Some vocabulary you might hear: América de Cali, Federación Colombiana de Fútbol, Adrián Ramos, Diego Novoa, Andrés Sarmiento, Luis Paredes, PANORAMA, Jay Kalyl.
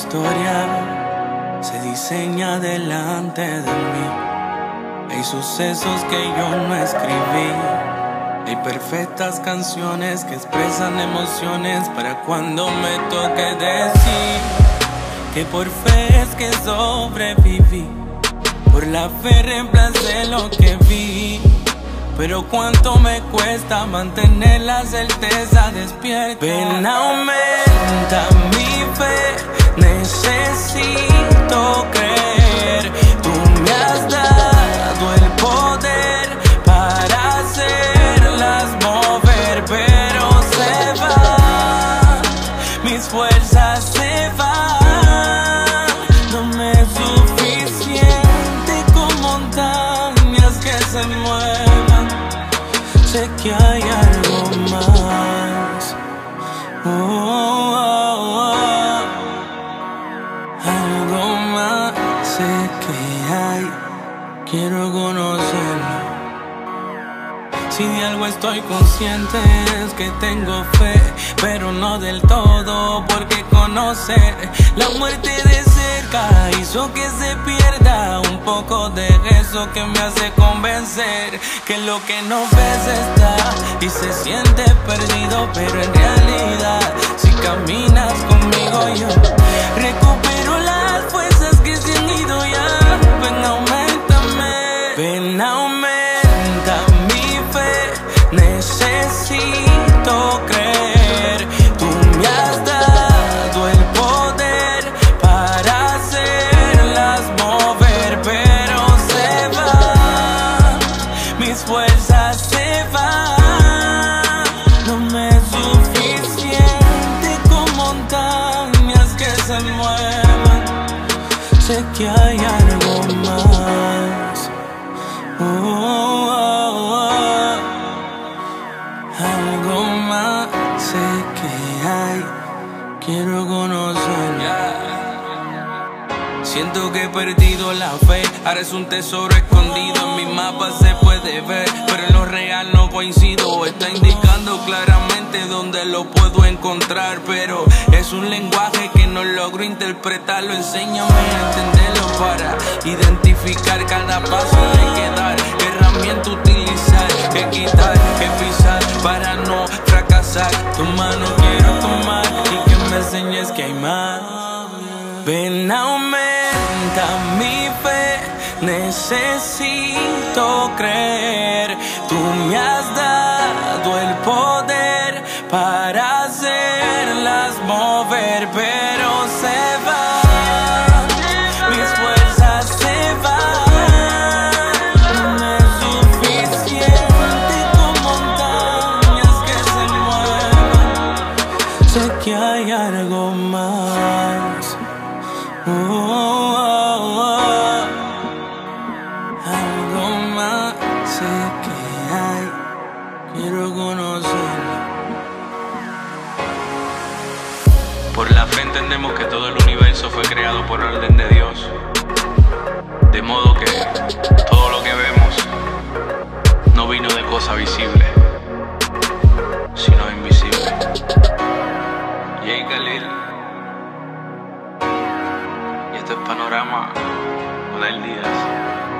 historia se diseña delante de mí. Hay sucesos que yo no escribí. Hay perfectas canciones que expresan emociones para cuando me toque decir que por fe es que sobreviví. Por la fe reemplacé lo que vi. Pero cuánto me cuesta mantener la certeza despierta. Ven, aumenta mi fe, necesito creer. Tú me has dado el poder para hacerlas mover, pero se van, mis fuerzas se van. No me es suficiente con montañas que se mueven. Sé que hay algo más, oh, oh, oh. Algo más sé que hay, quiero conocerlo. Si de algo estoy consciente es que tengo fe, pero no del todo, porque conocer la muerte de cerca hizo que se pierda un poco de eso que me hace convencer que lo que no ves está y se siente perdido, pero en realidad si caminas conmigo yo recupero las fuerzas que se han ido ya. Ven, aumentame, ven, aumenta mi fe, necesito creer. Tú me has dado el poder para hacerlas mover, pero se van, mis fuerzas se van. No me es suficiente con montañas que se muevan. Sé que hay algo más, oh, oh, oh, oh. Algo más sé que hay, quiero conocerla. Siento que he perdido la fe, ahora es un tesoro escondido. En mi mapa se puede ver, pero en lo real no coincido. Está indicando claramente dónde lo puedo encontrar, pero es un lenguaje que no logro interpretarlo. Enséñame a entenderlo para identificar cada paso que hay que dar, herramienta utilizar, que quitar, que pisar para no fracasar. Tu mano quiero tomar y que me enseñes que hay más. Ven, aumenta mi fe, necesito creer. Tú me has dado el poder para hacerlas mover, pero se va. Por la fe entendemos que todo el universo fue creado por orden de Dios, de modo que todo lo que vemos no vino de cosa visible, sino invisible. Jay Kalyl, y esto es Panorama con el Díaz.